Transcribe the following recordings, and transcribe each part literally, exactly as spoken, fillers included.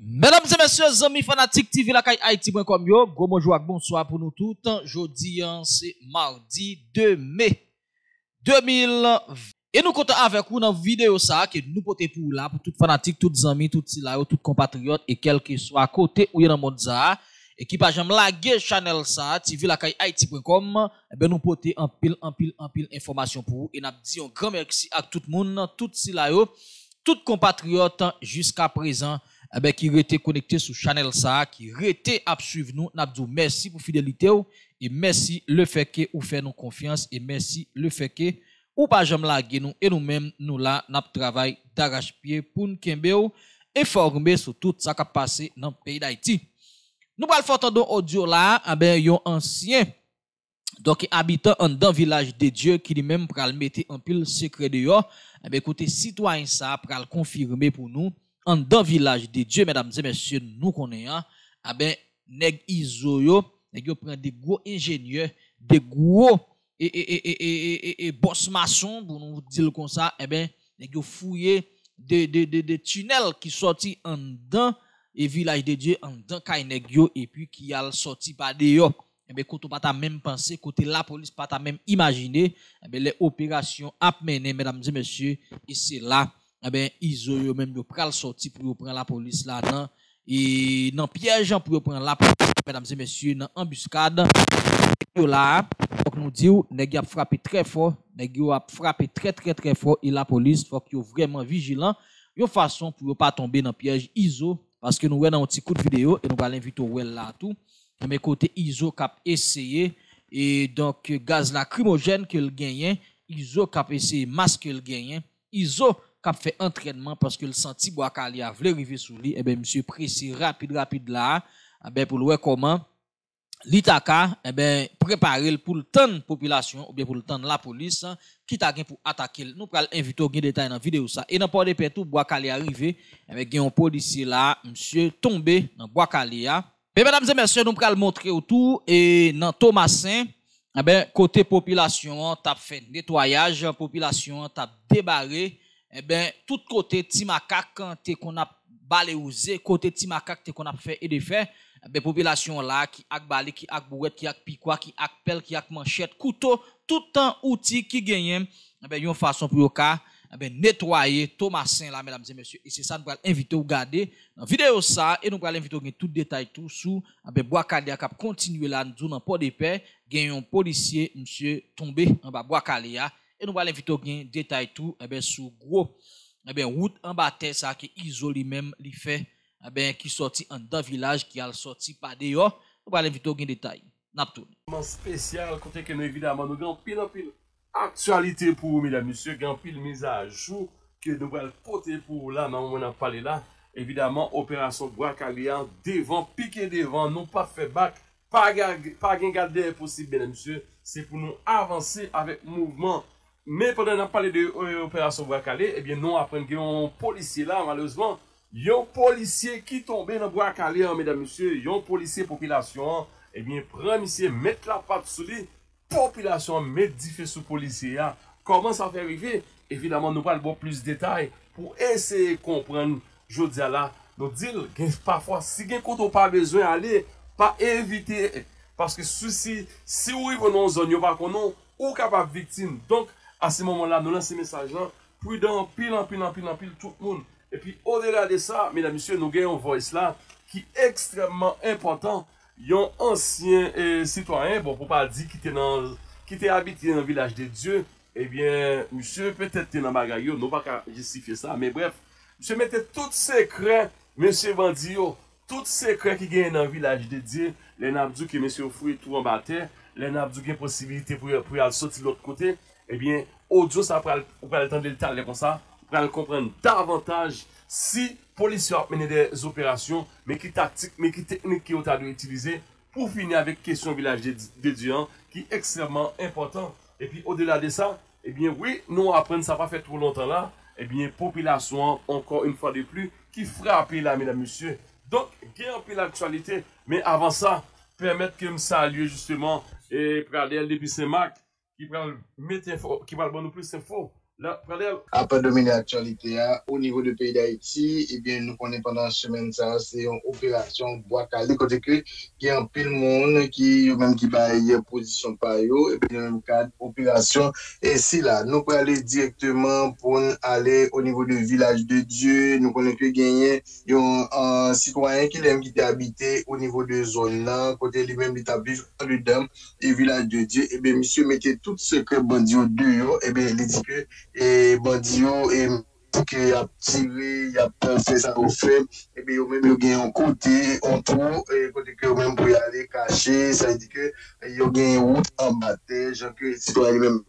Mesdames et messieurs, amis fanatiques T V L A C A I point com, gros bonjour et bonsoir pour nous tous. Jeudi, c'est mardi deux mai deux mille vingt. Et nous comptons avec vous dans la vidéo ça que nous portons pour là, pour toutes fanatiques, toutes amis, toutes silaires, toutes compatriotes et quel que soit à côté ou dans le monde ça. Équipage m'laguer Chanel S A A, T V L A C A I point com, et ben nous portons en pile, en pile, en pile information pour vous. Et nous disons grand merci à tout le monde, toutes silaires, toutes compatriotes jusqu'à présent. Eh ben, qui rete connecté sur Chanel S A A, qui rete à suivre nous. Nabdou, merci pour fidélité ou, et merci le fait que vous faites nous confiance, et merci le fait que ou pas jamais laguer nous, et nous-mêmes, nous là, nous travaillons d'arrache-pied pour nous kembe et former sur tout ça qui a passé dans le pays d'Haïti. Nous parlons fort dans audio là, eh ben, yon ancien, donc, habitant en dans village de Dieu, qui lui-même pral mettre en pile secret dehors, eh ben, écoutez, citoyen ça pral confirmer pour nous. En dans village de Dieu, mesdames et messieurs, nous connaissons, eh ben, nèg izo yo, nèg yo prend des gros ingénieurs, des gros et et et et et et boss maçon, pour nous dire comme ça, eh ben, nèg yo fouiller des des des des tunnels qui sorti en dans et village de Dieu, en dans Kai nèg yo et puis qui a sorti par dehors. Eh ben, côté pas ta même pensée, côté la police pas ta même imaginer, eh ben, les opérations à mener, mesdames et messieurs, et c'est là. Eh ben, iso yo même yo pral sorti pour yo prendre la police là dedans et dans piège pour yo prendre la police, mesdames et messieurs, dans embuscade yo là. Donc nous dit nèg a frappé très fort, nèg yo a frappé très très très fort et la police faut que yo vraiment vigilant, yo façon pour yo pas tomber dans piège iso parce que nous wè dans un petit coup de vidéo et nous va l'inviter wè là tout. Mais côté iso cap essayer et donc gaz lacrymogène que le gagne, iso cap essayer masque le gagne, iso cap fait entraînement parce que le senti Bwa Kale a voulu arriver sous lui, et ben monsieur précis rapide rapide là, et ben pour le voir comment l'itaka, et ben préparer pour le temps population ou bien pour le temps la police qui t'a pour attaquer. Nous pral inviter au gain détail dans vidéo ça. Et dans port de Pétou, Bwa Kale arrivé, et ben gain un policier là, monsieur tombé dans Bwa Kale a. Mais mesdames et messieurs, nous pral montrer autour et dans Thomasin, et ben côté population t'a fait nettoyage, population t'a débarré. Eh bien, tout côté Timakak, t'es qu'on a balayé, côté Timakak, t'es qu'on a fait et de faire, eh bien, population là, qui a balé, qui a bouette, qui a piquois, qui a pelle, qui a manchette, couteau, tout un outil qui gagne, eh bien, yon façon pour yon cas, eh bien, nettoyer Thomasin là, mesdames et messieurs. Et c'est ça, nous allons inviter à regarder dans la vidéo ça, et nous allons inviter à regarder tout détail, tout sous, eh bien, Bwa Kale a continué là, nous dans port de paix, gagne un policier, monsieur, tombé, en bas, Bwa Kale a. Et nous allons inviter au gain détail tout, eh bien, sous gros, eh bien, route en bataille, ça, qui isolé même, li fait, eh bien, qui sorti en dans village, qui a sorti par dehors. Nous allons inviter au gain détail. Naptoun. Moment spécial, côté que nous, évidemment, nous avons pile en pile actualité pour vous, mesdames, messieurs, nous avons pile mise à jour, que nous allons porter pour là, dans on a parlé là. Évidemment, opération Bwa Kale, devant, piqué devant, non pas fait back, pas garder possible, mesdames, messieurs, c'est pour nous avancer avec mouvement. Mais pendant qu'on parle de l'opération Bwa Kale, eh bien, nous apprenons qu'il y a un policier là, malheureusement, il y a un policier qui tombe dans Bwa Kale, mesdames et messieurs, il y a un policier population, eh bien, premier mettre la patte sous lui, population, mettre du feu sous policier. Comment ça fait arriver? Évidemment, nous parlons plus de détails pour essayer de comprendre, je dis là, nous disons, parfois, si vous n'avez pas besoin d'aller, pas éviter, parce que ceci, si vous arrivez dans une zone, vous n'avez pas capable de victime. Donc, à ce moment-là, nous lançons ce message-là, prudent, pile, en pile, en pile, en pile, tout le monde. Et puis, au-delà de ça, mesdames et messieurs, nous avons un voice-là qui est extrêmement important. Il y a un ancien eh, citoyen, bon, pour ne pas dire, qui était habité dans le village de Dieu. Eh bien, monsieur, peut-être qu'il était dans le bagaille, nous n'avons pas justifier ça, mais bref, monsieur mettait tout secret, monsieur Bandio, tout secret qui gagne dans le village de Dieu, les Nabdou qui monsieur fouille tout en bas terre, les Nabdou qui ont possibilité pour, pour aller sortir de l'autre côté. Eh bien, audio, ça va attendre le temps comme ça, pour le comprendre davantage si les policiers ont mené des opérations, mais qui tactique, mais qui technique qu'ils ont dû utiliser pour finir avec la question village de Dieu, qui est extrêmement important. Et puis, au-delà de ça, eh bien, oui, nous apprenons, ça va faire trop longtemps là, eh bien, population, encore une fois de plus, qui frappe là, mesdames et messieurs. Donc, il y a un peu l'actualité, mais avant ça, permettre que me salue justement et Pradel depuis Saint-Marc qui va mettre qui va nous plus d'infos. Après dominer l'actualité au niveau du pays d'Haïti, eh bien nous connaissons pendant la semaine ça c'est une opération Bwa Kale côté que qui en pile monde qui même qui baille position par yo et bien même cadre opération et si là nous pouvons aller directement pour aller au niveau du village de Dieu, nous connaissons que gagner un citoyen qui l'aime qui était habité au niveau de zone là côté lui-même il tape dedans et village de Dieu et bien monsieur mettez tout ce que bandit au dehors et bien il dit que et bandio et qui a tiré il a fait ça au fait et bien au même il y a un côté on trouve et côté que même pour y aller cacher ça veut dire que il y a une route en bataille genre que citoyen même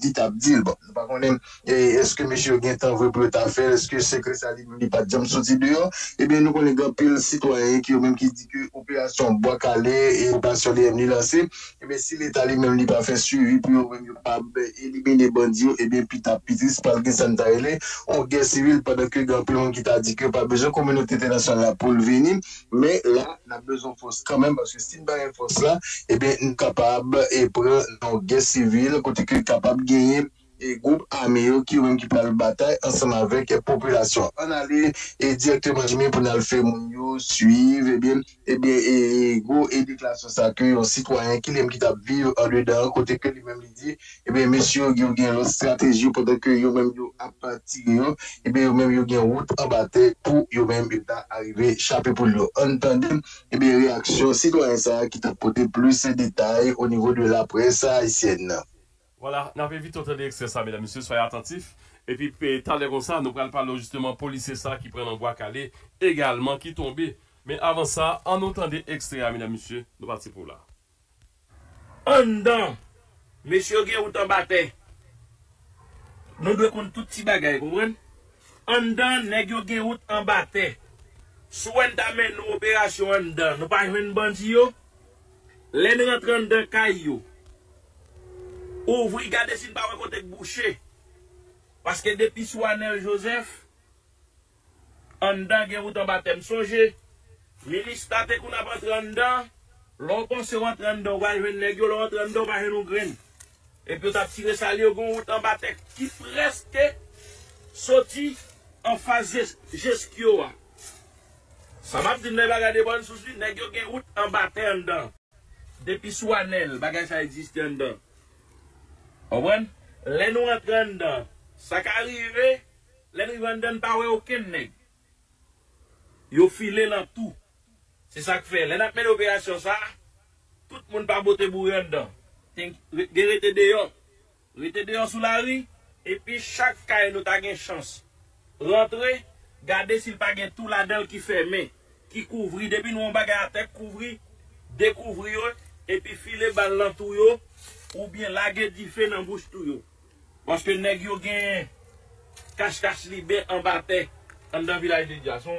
dit à dire bon par contre est-ce que monsieur gagne temps veut pour ta faire est-ce que c'est que ça lui pas jamais sorti dehors et bien nous connaît grand pile citoyen qui même qui dit que opération Bwa Kale et pas sur les lancé et bien si l'état lui même lui pas fait suivi pour même pas éliminer bandits et bien petit à petit parce que ça n'tailé en guerre civile pendant que grand pile qui t'a dit que pas besoin communauté internationale pour le venir mais là n'a besoin force quand même parce que si pas une force là et bien nous capable et prendre en guerre civile côté que capable gagner et groupe armé qui même qui parle bataille ensemble avec la population on aller et directement jamais pour aller faire mon suivre et bien et bien et go et déclaration ça que un citoyen qui l'aime qui t'a vivre en dedans côté que lui même lui dit et bien monsieur il y a une stratégie pendant que yo même yo a parti et bien même yo gagne route en bataille pour yo même arriver chaper pour le entendre et bien réaction citoyen ça qui t'a porté plus de détails au niveau de la presse haïtienne. Voilà, nous avons vite entendu l'extrait ça, mesdames et messieurs, soyez attentifs. Et puis, tant comme ça, nous allons parler justement policiers ça qui prennent en Bwa Kale également, qui tombent. Mais avant ça, en entendant extrait, mesdames et messieurs, nous partons pour là. En dedans, monsieur Gué ou t'en battait, nous devons prendre tout petit bagage, vous comprenez? En dedans, monsieur Gué ou t'en battait, soit d'amener nos opérations en dedans, nous ne pas une bandit, les rentrons dans le caillou. Ou vous regardez si vous n'avez pas côté bouché. Parce que depuis Soanel Joseph, en dedans, vous avez un baptême songé. Milice tate qu'on a pas rentré en dedans. L'on se rentre en dedans, on va jouer les gueules, on rentre en dedans, on va jouer nos graines. Et puis on a tiré ça, on a un baptême qui presque sorti en phase gestio. Ça m'a dit, vous n'avez pas de bonnes soucis, vous avez un baptême en dedans. Depuis Soanel, ça existe en dedans. Vous comprenez? Les nous rentrons dedans. Ça qui arrive, les nous rentrons dedans, pas aucun nègre. Ils filent dans tout. C'est ça qui fait. Les nous faisons l'opération, tout le monde pas boté bourré dedans. Ils restent dehors. Ils restent dehors sous la rue. Et puis chaque cas, nous avons une chance. Rentrer, garder s'il n'y a pas de tout là-dedans qui ferme, qui couvre. Depuis nous, on va garder la tête, couvrir, découvrir, et puis filer balle dans tout. Ou bien la guerre du feu dans la bouche tout yo. Parce que nèg yo gen cache-cache libé en bataille en dans village de Diason.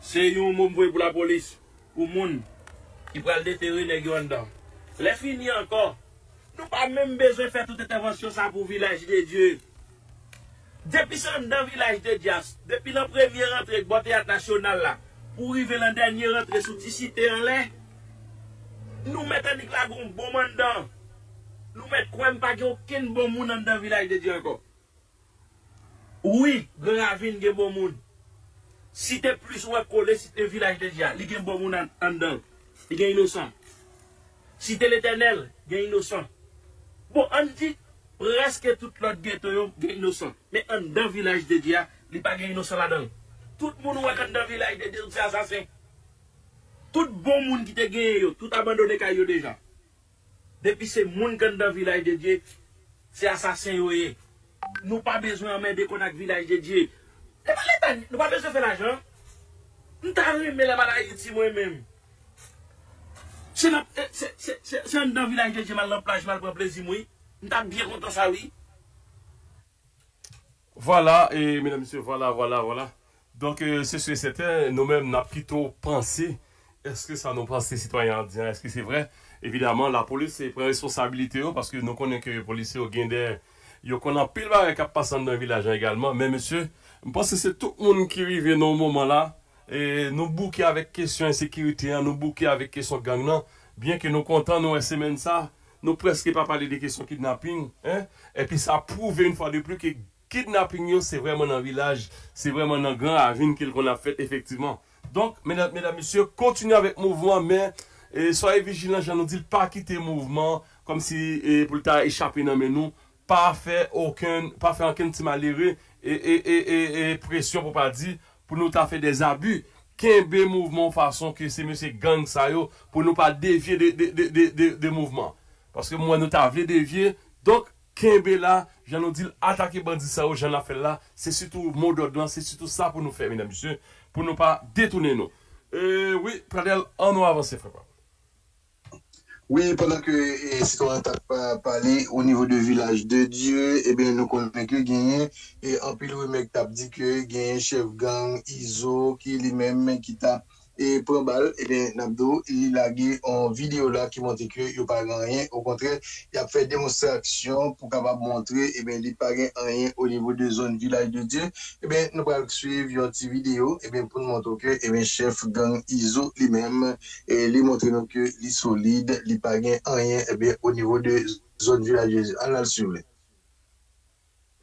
C'est yon moun pour la police ou moun qui pral déterrer nèg yo en dedans. Les fini encore. Nous pas même besoin faire toute intervention ça pour village de Dieu. Depuis ça dans village de Dias, depuis la première rentrée Boteyat National là, pour arriver la dernière rentrée sous cité en l'air. Nous mettons des clagons bon mandant. Nous mettons quoi pas aucun bon monde dans le village de Dieu encore. Oui, Gravine est bon monde. Si tu es plus ou collé, si tu es village de Dieu, il y a bon monde en dedans. Il y a innocent. Si tu es l'éternel, il y a innocent. Bon, on dit presque toute l'autre ghetto, il y a innocent. Mais en dedans village de Dieu, il n'y a pas d'innocent là-dedans. Tout le monde qui est dans le village de Dieu, c'est assassin. Tout bon monde qui te gagne, tout abandonné kayo déjà. Depuis ces monde qui dans le village de Dieu, c'est assassin. Nous pas besoin d'emmerder qu'on a le village de Dieu. Nous pas besoin de faire l'argent. Nous t'arrive mais la maladie de moi-même. C'est dans le village de Dieu, mal en plage, mal pour plaisir. Nous sommes bien content ça, oui. Voilà, et mesdames et messieurs, voilà, voilà, voilà. Donc, euh, c'est sûr et certain, nous-mêmes, nous avons plutôt pensé. Est-ce que ça nous pense les citoyens indiens? Est-ce que c'est vrai? Évidemment, la police prend responsabilité parce que nous connaissons que les policiers ont gagné. Ils connaissent pile barré qui passe dans le village également. Mais monsieur, je pense que c'est tout le monde qui vivait dans ce moment-là. Et nous bouquons avec question insécurité, nous bouquons avec question gang. bien que nous contents, nous, cette semaine, ça, nous presque pas parler des questions de kidnapping. Hein? Et puis ça prouve une fois de plus que kidnapping, c'est vraiment dans le village, c'est vraiment dans le grand avenir qu'on a fait, effectivement. Donc, mesdames, mesdames, messieurs, continuez avec le mouvement, mais eh, soyez vigilants, je nous dis, pas quitter le mouvement, comme si eh, pour le temps échapper dans nous, pas faire aucun, pas faire aucun petit malheureux et, et, et, et, et pression pour pas dire, pour nous faire des abus. Qu'un bel mouvement façon que c'est monsieur gang ça yo, pour nous pas dévier des de, de, de, de, de mouvements. Parce que moi, nous t'avons dévié. Donc, Kembe là, j'en nous dit, attaquer bandit ça, j'en la fait là. C'est surtout mot d'ordre, c'est surtout ça pour nous faire, mesdames et messieurs, pour ne pas détourner nous. Euh, oui, Pradel, en nous avancer, frère. Oui, pendant que les citoyens ont parlé au niveau du village de Dieu, eh bien, nous connaissons que Gagné, et en plus, le mec t'a dit que Gagné, chef gang, Iso, qui lui-même, qui t'a. Et pour balle, et bien, Nabdo, il a eu en vidéo là qui montre que il n'y a pas rien. Au contraire, il a fait démonstration pour capable montrer, et bien, il n'y a pas rien au niveau de zone village de Dieu. Et bien, nous allons suivre une petite vidéo, et bien, pour nous montrer que, et bien, chef gang Iso lui-même, et lui montrer que il est solide, il n'y a pas rien, et bien, au niveau de zone village de Dieu. On va le suivre.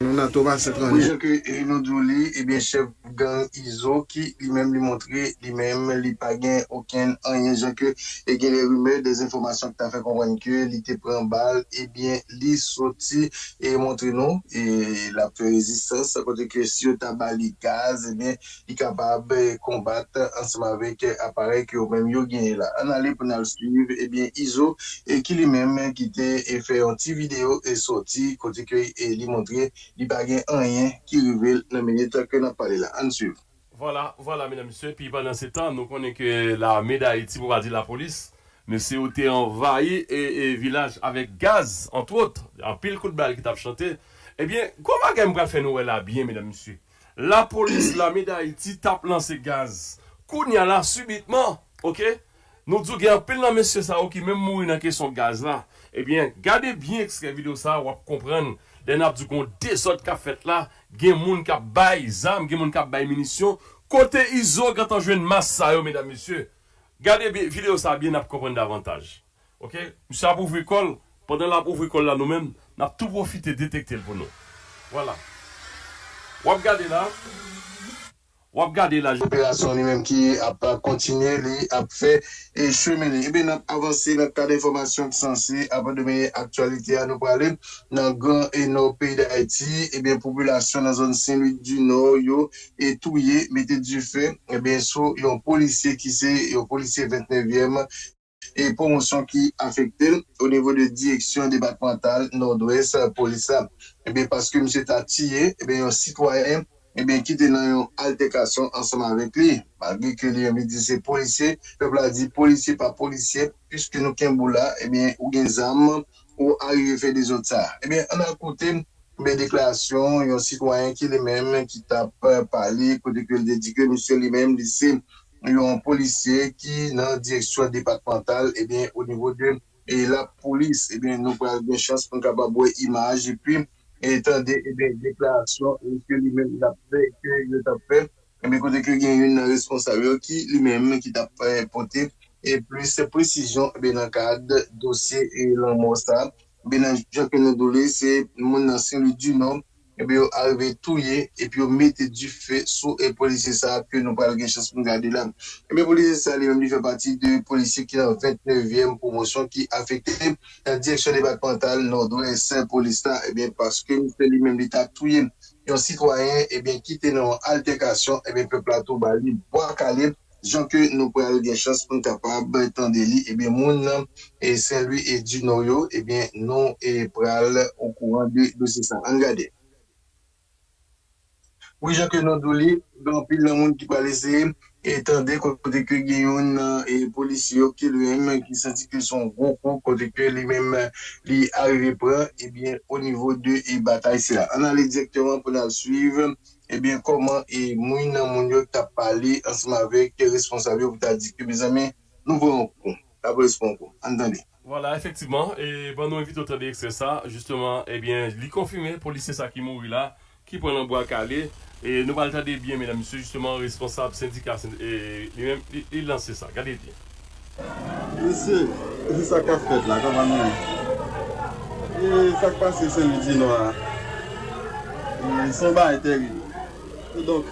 Nous avons Thomasin. Oui, je que nous douli, eh bien, chef gang Iso qui lui-même lui montrait, lui-même lui pas gain aucun rien. Je que et que les rumeurs, des informations que tu as fait comprendre que il était prend balle, eh bien, lui sorti et montre nous et la résistance. Ça veut que si on tabac les gaz, eh bien, il est capable de combattre ensemble avec appareil que même yo gain là. On allait pour nous suivre, eh bien, Iso et qui lui-même qui était fait une petite vidéo et sorti côté que et lui montrer il n'y a pas rien qui révèle la minute que nous parlons là. En suivant. Voilà, voilà, mesdames et messieurs. Puis pendant ce temps, nous connaissons que l'armée d'Haïti, pour dire la police, monsieur a envahi et, et village avec gaz, entre autres, en pile coup de balle qui t'a chanté. Eh bien, comment est-ce qu'on fait nous là bien, mesdames et messieurs? La police, l'armée d'Haïti, tape lancé gaz. Kounia là, subitement, ok? Nous disons qu'il y a un pile dans monsieur Sao qui même mourir dans la question de gaz là. Eh bien, gardez bien ce que la vidéo ça, vous comprendre. Les nappes du compte, des autres qui ont fait là, gen moun qui a bail zam, gen moun qui a bail munitions. Côté Iso, quand on joue une masse, ça yo, mesdames, messieurs, gardez bien, vidéo ça bien, n'a pas comprendre davantage. Ok? Monsieur a pauvre école, pendant la pauvre école là, nous-mêmes, n'a tout profité de détecter pour nous. Voilà. Ou regardez là. Ou regardez là. L'opération lui-même qui a pas continué, a fait et cheminer. Eh bien, nous avons avancé dans le cadre d'informations qui sont censées avant de mener l'actualité à nous parler dans Grand et nos pays d'Haïti. Eh bien, population dans la zone Saint-Louis du Nord, yo, et tout y mettez du feu. Eh bien, so, y a un policier qui c'est, y a un policier vingt-neuvième. Et promotion qui affectée au niveau de direction départementale nord-ouest, police. Eh bien, parce que monsieur Tatié, eh bien, un citoyen, eh bien, qui était dans une altercation ensemble avec lui. Malgré que lui, il dit c'est policier, le peuple a dit policier par policier, puisque nous sommes là, eh bien, ou des armes, ou arriver à faire des autres. Eh bien, on a écouté mes déclarations, il y a un citoyen qui est le même, qui t'a parlé, côté que le dit que monsieur lui-même, il y a un policier qui, dans la direction départementale, eh bien, au niveau de et la police, eh bien, nous avons une chance pour qu'on ait une image, et puis, et tant des déclarations que lui-même il a fait, que il a fait, mais côté que il y a une responsable qui lui-même qui t'a porté et plus précision dans le cadre dossier et l'amorçable. Bien sûr que nous doulé c'est mon ancien du nom et bien arrivé touillé et puis on mettait du feu sous et policier ça que nous pas de chance pour garder là. Et bien policier ça lui-même il fait partie de policiers qui dans vingt-neuvième promotion qui affecté la direction départementale nord-ouest police là et bien parce que lui-même il a touillé un citoyen et bien qui était dans altercation et bien peuple à tout bali Bwa Kale Jean que nous pouvons avoir des chances pour capable tendre lui et bien mon nom et c'est lui et du Noyo et bien non et pral au courant de dossier ça regardez. Oui, Jean que nous douli, dans pile le monde qui va laisser, et tandis côté que Guillaume et policier qui lui-même, qui sentit que son gros coup, côté que lui-même, lui arrivé prend, et bien, au niveau de bataille, c'est là. On allait directement pour la suivre, et bien, comment, et Mouina Mounio t'a parlé ensemble avec les responsables, vous t'a dit que mes amis, nous voulons un coup, la police pour un coup, entendez. Voilà, effectivement, et bon, nous invitons à dire que c'est ça, justement, et bien, lui confirmer, policier ça qui mourit là, qui prend un Bwa Kale. Et nous allons regarder bien, mesdames et messieurs, justement, responsable syndicat, et lui-même, il lance ça. Regardez bien. Monsieur, C'est ça qu'a fait là, comment nous. Et ça qui passe, c'est le dîner noir. Ils sont bas et terribles. Donc,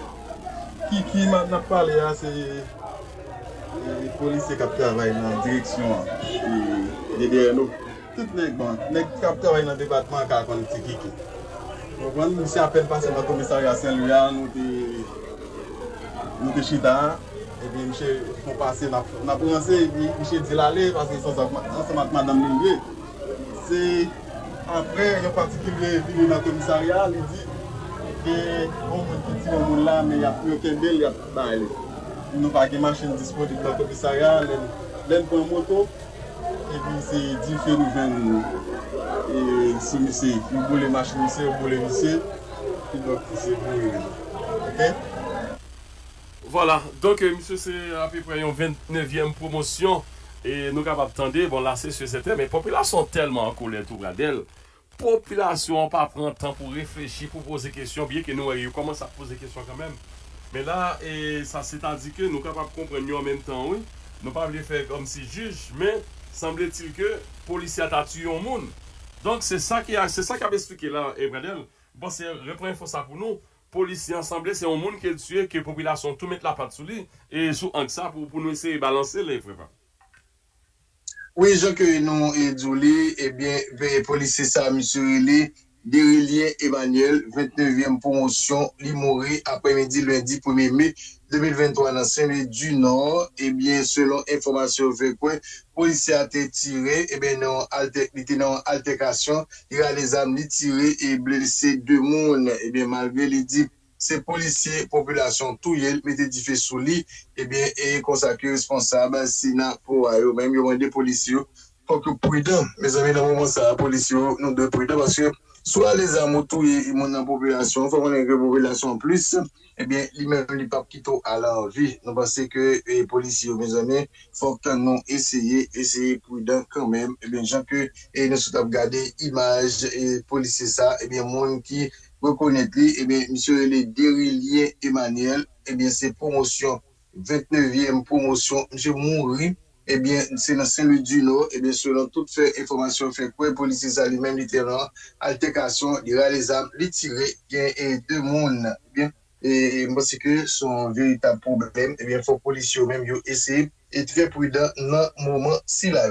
qui qui m'a parlé, c'est les policiers qui travaillent dans la direction des D N O. Tout les gens qui travaillent dans le département qui ont été kiki. Donc, quand nous sommes à peine passés par le commissariat Saint-Louis, nous sommes chita. Et puis, nous sommes passés dans la France et puis nous sommes dit l'aller parce qu'ils sont ensemble avec Mme Lingué. C'est après, en particulier, venu dans le commissariat, il dit que les gens qui sont là, mais il n'y a plus aucun bel, il n'y a pas de bail. Nous n'avons pas de machine disponible dans le commissariat, l'un prend une moto, et puis c'est dit que nous venons. Et si nous sommes là, nous voulons les machines, nous voulons les machines, puis donc c'est bon. Voilà, donc euh, monsieur, c'est à peu près une vingt-neuvième promotion et nous capables d'attendre, bon là c'est certain, mais les populations sont tellement en colère tout près d'elle. Population pas prendre temps pour réfléchir, pour poser des questions, bien que nous euh, commençons à poser des questions quand même. Mais là, et ça c'est-à-dire que nous capables de comprendre en même temps, oui, nous pas voulons faire comme si juge, mais semble-t-il que les policiers ont tué un monde. Donc c'est ça qui a, c'est ça qui a expliqué là, et près d'elle. Bon, c'est reprendre ça pour nous. Policiers ensemble, c'est un monde qui est tué, que la population tout met la patte sous lui, et sous ça pour, pour nous essayer de balancer les frères. Oui, je que nous et Douli, eh bien, les policiers, ça, monsieur Riley, Derilien Emmanuel, vingt-neuvième promotion, Limoré, après-midi, lundi premier mai deux mille vingt-trois, dans Saint-Louis du Nord, eh bien, selon information fait quoi, policier a été tiré, eh bien, non, il était en altercation, il a les armes tirées et blessé deux monde, eh bien, malgré les dix, ces policiers, population, tout yel, mettez du fait sous lit, eh bien, et consacré responsable, sinon, pour, même, il y a des policiers, faut que prudent, mes amis, dans le moment, ça, policiers, nous devons prudent, parce que, soit les armes tout et mon population, enfin, on a une population en plus, eh bien, lui-même, les papes qui sont à la vie. Nous pensons que les policiers, mes amis, faut que nous essayions, essayer prudent quand même. Eh bien, gens que, et nous sommes regardés, images, et policiers, ça, eh bien, monde qui reconnaît lui, eh bien, monsieur le Derilien Emmanuel, eh bien, c'est promotion, vingt-neuvième promotion, monsieur Mouri. Eh bien, c'est dans Saint-Louis du Nord, eh bien, selon toutes ces informations, fait quoi, les policiers à lui-même, littéralement, altercation, il a les armes, les tirer, bien, et deux mondes, bien, et, et moi, c'est que son véritable problème, eh bien, faut les policiers, même, ils essayer, et très prudent, dans le moment, si là,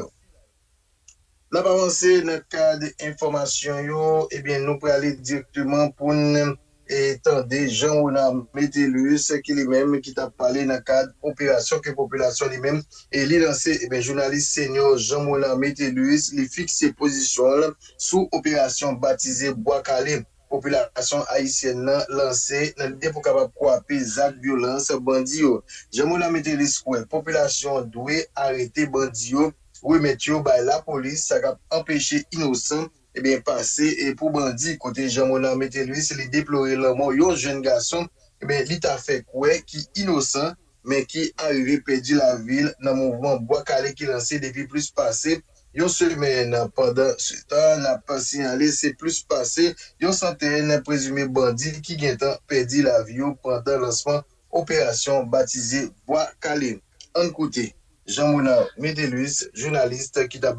là, par avancer, dans le cadre d'informations, eh bien, nous pouvons aller directement pour nous, et tendez Jean Moulin Metellus qui lui-même qui t'a parlé dans le cadre opération que population lui-même et lui lancé eh bien journaliste senior Jean Moulin Metellus lui fixe ses positions sous opération baptisée Bwa Kale population haïtienne lancée dans l'idée pour capable couper actes violence bandit Jean Moulin Metellus ouais population doit arrêter bandit remettre au bail la police ça va empêcher innocent eh bien, passé, et pour bandit, côté Jean Moulin Metellus, il déploré la mort d'un jeune garçon, eh bien, il t'a fait quoi, qui innocent, mais qui arrivé perdu la ville dans le mouvement Bwa Kale qui lancé depuis plus passé, une semaine pendant ce temps, n'a pas signalé, c'est plus passé, une centaine présumé bandit qui a perdu la vie pendant le lancement opération baptisée Bwa Kale. En côté, Jean Moulin Metellus, journaliste qui t'a